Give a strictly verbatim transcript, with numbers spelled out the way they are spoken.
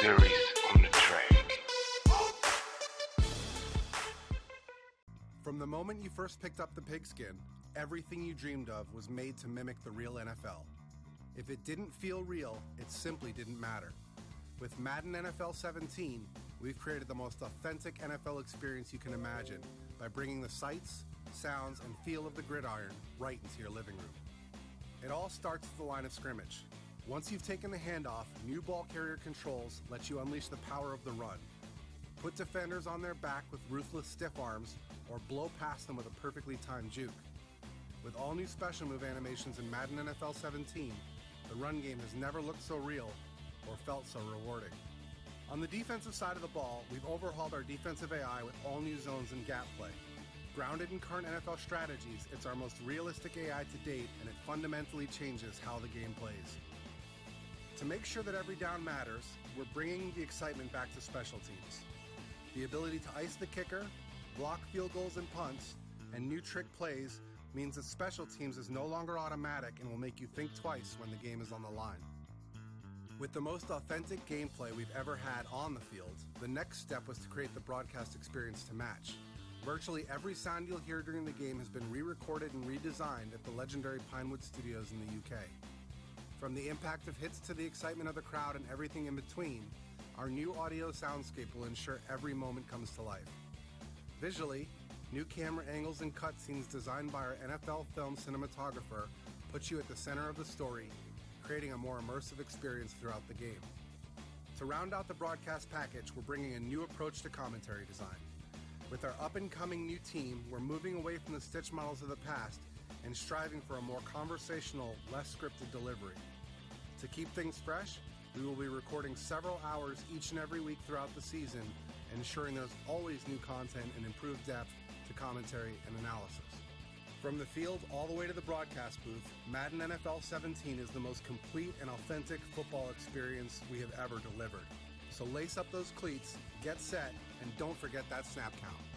Series on the Track. From the moment you first picked up the pigskin, everything you dreamed of was made to mimic the real N F L. If it didn't feel real, it simply didn't matter. With Madden N F L seventeen, we've created the most authentic N F L experience you can imagine by bringing the sights, sounds, and feel of the gridiron right into your living room. It all starts at the line of scrimmage. Once you've taken the handoff, new ball carrier controls let you unleash the power of the run. Put defenders on their back with ruthless stiff arms or blow past them with a perfectly timed juke. With all new special move animations in Madden N F L seventeen, the run game has never looked so real or felt so rewarding. On the defensive side of the ball, we've overhauled our defensive A I with all new zones and gap play. Grounded in current N F L strategies, it's our most realistic A I to date, and it fundamentally changes how the game plays. To make sure that every down matters, we're bringing the excitement back to special teams. The ability to ice the kicker, block field goals and punts, and new trick plays means that special teams is no longer automatic and will make you think twice when the game is on the line. With the most authentic gameplay we've ever had on the field, the next step was to create the broadcast experience to match. Virtually every sound you'll hear during the game has been re-recorded and redesigned at the legendary Pinewood Studios in the U K. From the impact of hits to the excitement of the crowd and everything in between, our new audio soundscape will ensure every moment comes to life. Visually, new camera angles and cutscenes designed by our N F L film cinematographer put you at the center of the story, creating a more immersive experience throughout the game. To round out the broadcast package, we're bringing a new approach to commentary design. With our up-and-coming new team, we're moving away from the stitch models of the past and striving for a more conversational, less scripted delivery. To keep things fresh, we will be recording several hours each and every week throughout the season, ensuring there's always new content and improved depth to commentary and analysis. From the field all the way to the broadcast booth, Madden N F L seventeen is the most complete and authentic football experience we have ever delivered. So lace up those cleats, get set, and don't forget that snap count.